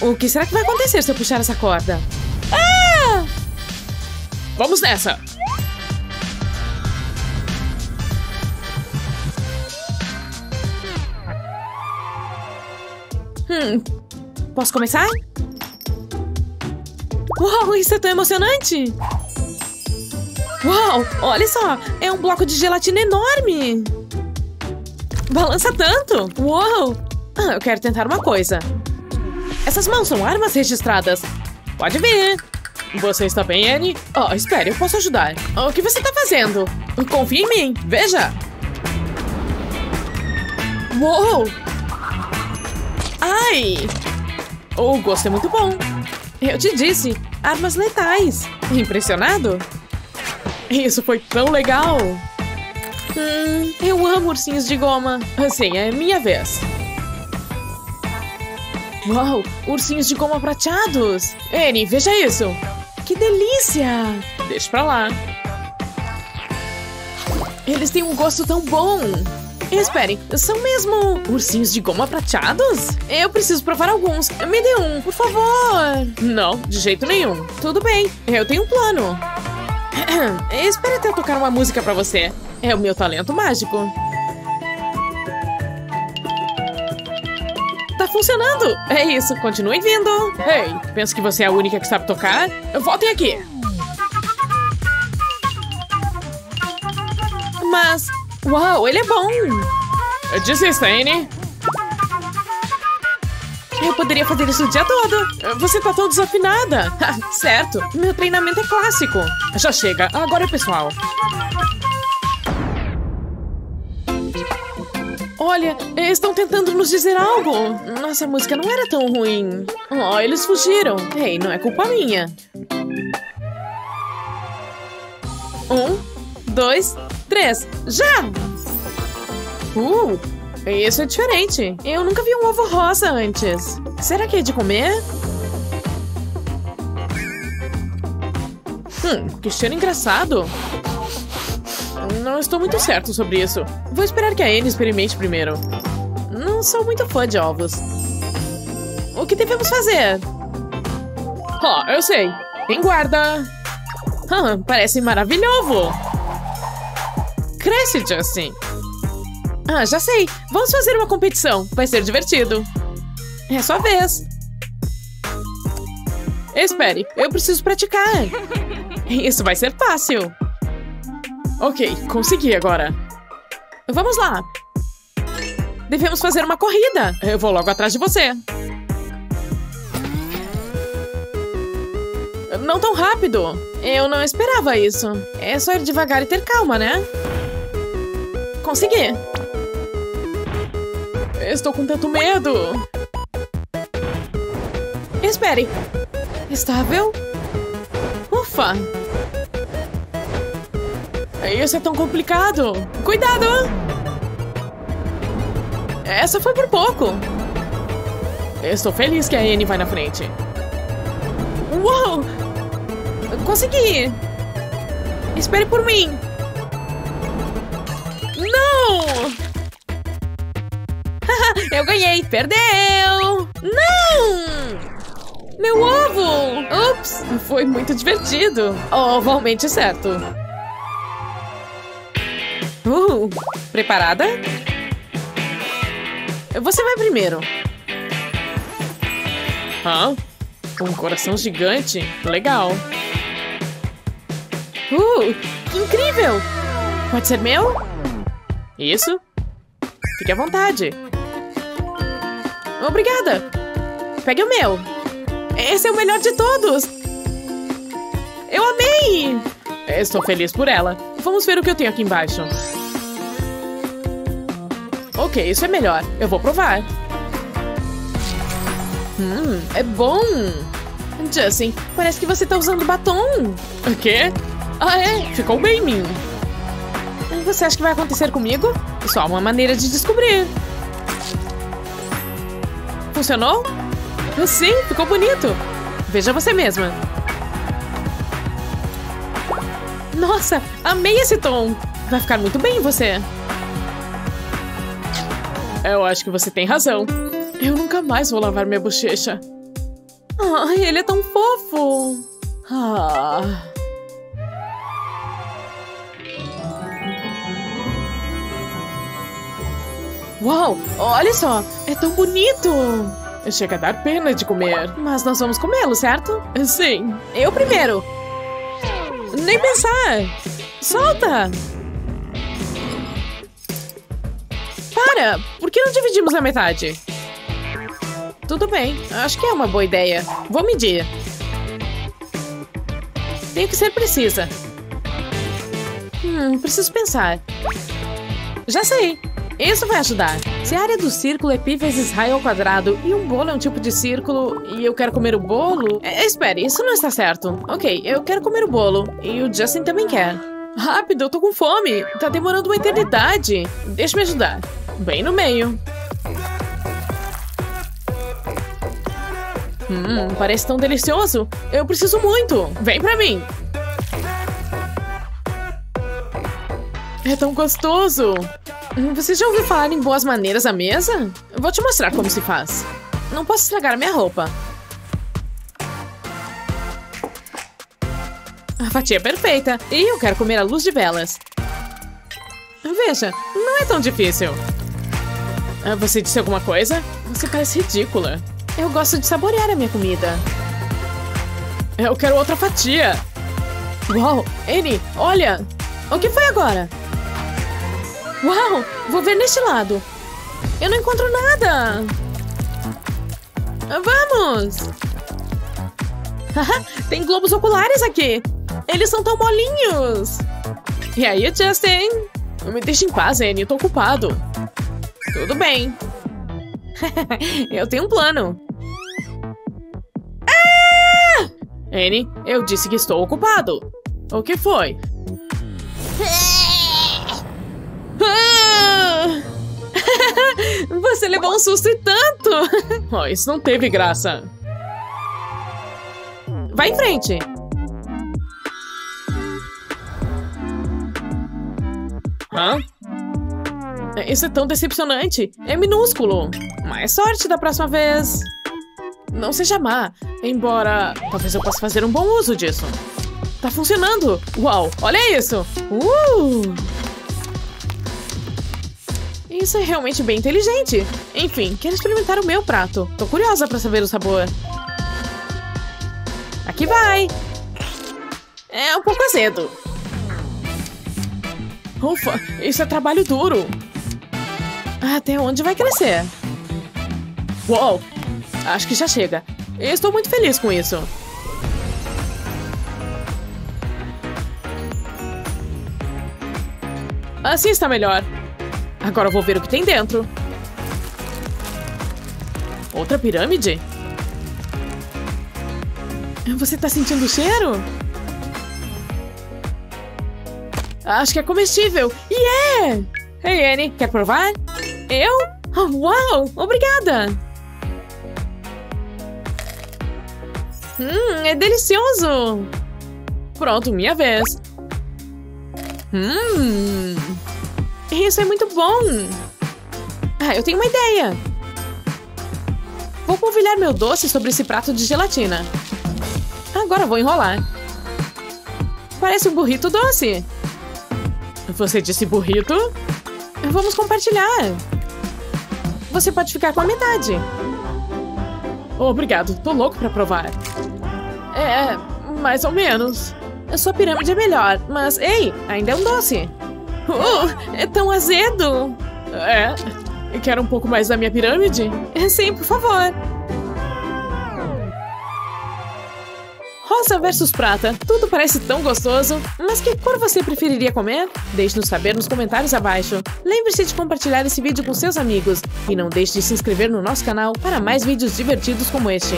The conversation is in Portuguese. O que será que vai acontecer se eu puxar essa corda? Ah! Vamos nessa! Posso começar? Uau, isso é tão emocionante! Uau, olha só! É um bloco de gelatina enorme! Balança tanto! Uau! Ah, eu quero tentar uma coisa. Essas mãos são armas registradas. Pode vir. Você está bem, Annie? Oh, espere, eu posso ajudar. O que você está fazendo? Confia em mim. Veja. Uou! Ai! O gosto é muito bom. Eu te disse, armas letais. Impressionado? Isso foi tão legal. Eu amo ursinhos de goma. Assim, é minha vez. Uau, ursinhos de goma prateados. Annie, veja isso. Que delícia. Deixa pra lá. Eles têm um gosto tão bom. Esperem, são mesmo ursinhos de goma prateados? Eu preciso provar alguns. Me dê um, por favor. Não, de jeito nenhum. Tudo bem, eu tenho um plano. Espere até eu tocar uma música pra você. É o meu talento mágico. Tá funcionando! É isso, continuem vindo! Ei, pensa que você é a única que sabe tocar? Voltem aqui! Mas, uau, ele é bom! Desista, Annie! Eu poderia fazer isso o dia todo! Você tá tão desafinada! Certo, meu treinamento é clássico! Já chega, agora é pessoal! Olha, eles estão tentando nos dizer algo. Nossa, a música não era tão ruim. Oh, eles fugiram. Ei, não é culpa minha. 1, 2, 3, já! Isso é diferente. Eu nunca vi um ovo rosa antes. Será que é de comer? Que cheiro engraçado. Não estou muito certo sobre isso. Vou esperar que a Annie experimente primeiro. Não sou muito fã de ovos. O que devemos fazer? Oh, eu sei. Tem guarda. Parece maravilhoso. Cresce, Justin. Ah, já sei. Vamos fazer uma competição. Vai ser divertido. É sua vez. Espere, eu preciso praticar. Isso vai ser fácil. Ok, consegui agora. Vamos lá. Devemos fazer uma corrida. Eu vou logo atrás de você. Não tão rápido. Eu não esperava isso. É só ir devagar e ter calma, né? Consegui. Estou com tanto medo. Espere. Estável? Ufa. Isso é tão complicado! Cuidado! Essa foi por pouco! Estou feliz que a Annie vai na frente. Uou! Consegui! Espere por mim! Não! Eu ganhei! Perdeu! Não! Meu ovo! Ups! Foi muito divertido! Ovalmente certo! Preparada? Você vai primeiro. Um coração gigante? Legal. Que incrível! Pode ser meu? Isso. Fique à vontade. Obrigada. Pegue o meu. Esse é o melhor de todos. Eu amei! Estou feliz por ela. Vamos ver o que eu tenho aqui embaixo. Ok, isso é melhor. Eu vou provar. É bom. Justin, parece que você tá usando batom. O quê? Ah, é? Ficou bem em mim. Você acha que vai acontecer comigo? Só uma maneira de descobrir. Funcionou? Sim, ficou bonito. Veja você mesma. Nossa, amei esse tom. Vai ficar muito bem em você. Eu acho que você tem razão. Eu nunca mais vou lavar minha bochecha. Ai, ele é tão fofo. Ah... Uau, olha só, é tão bonito. Chega a dar pena de comer. Mas nós vamos comê-lo, certo? Sim. Eu primeiro. Nem pensar. Solta. Para, por que não dividimos na metade? Tudo bem, acho que é uma boa ideia. Vou medir. Tenho que ser precisa. Preciso pensar. Já sei. Isso vai ajudar. Se a área do círculo é pi vezes raio ao quadrado e um bolo é um tipo de círculo e eu quero comer o bolo... Espere, isso não está certo. Ok, eu quero comer o bolo e o Justin também quer. Rápido, eu tô com fome. Tá demorando uma eternidade. Deixa-me ajudar. Bem no meio. Parece tão delicioso. Eu preciso muito. Vem pra mim. É tão gostoso. Você já ouviu falar em boas maneiras à mesa? Vou te mostrar como se faz. Não posso estragar minha roupa. A fatia é perfeita. E eu quero comer à luz de velas. Veja, não é tão difícil. Você disse alguma coisa? Você parece ridícula. Eu gosto de saborear a minha comida. Eu quero outra fatia. Uau, Annie, olha. O que foi agora? Uau! Vou ver neste lado. Eu não encontro nada. Vamos! Tem globos oculares aqui. Eles são tão molinhos. E aí, Justin? Me deixa em paz, Annie. Eu tô ocupado. Tudo bem. Eu tenho um plano. Ah! Annie, eu disse que estou ocupado. O que foi? Você levou um susto e tanto. Oh, isso não teve graça. Vai em frente. Hã? Isso é tão decepcionante. É minúsculo. Mais sorte da próxima vez. Não seja má. Embora talvez eu possa fazer um bom uso disso. Tá funcionando. Uau, olha isso. Isso é realmente bem inteligente. Enfim, quero experimentar o meu prato. Tô curiosa pra saber o sabor. Aqui vai. É um pouco azedo. Ufa, isso é trabalho duro. Até onde vai crescer? Uou, acho que já chega. Eu estou muito feliz com isso. Assim está melhor. Agora eu vou ver o que tem dentro. Outra pirâmide? Você tá sentindo o cheiro? Acho que é comestível. E é! Hey, Annie, quer provar? Eu? Oh, uau! Obrigada! É delicioso! Pronto, minha vez. Isso é muito bom! Ah, eu tenho uma ideia! Vou polvilhar meu doce sobre esse prato de gelatina. Agora vou enrolar. Parece um burrito doce. Você disse burrito? Vamos compartilhar. Você pode ficar com a metade. Obrigado, tô louco pra provar. É, mais ou menos. A sua pirâmide é melhor, mas, ei, ainda é um doce. É tão azedo. É, quero um pouco mais da minha pirâmide? Sim, por favor. Rosa versus prata. Tudo parece tão gostoso. Mas que cor você preferiria comer? Deixe-nos saber nos comentários abaixo. Lembre-se de compartilhar esse vídeo com seus amigos. E não deixe de se inscrever no nosso canal para mais vídeos divertidos como este.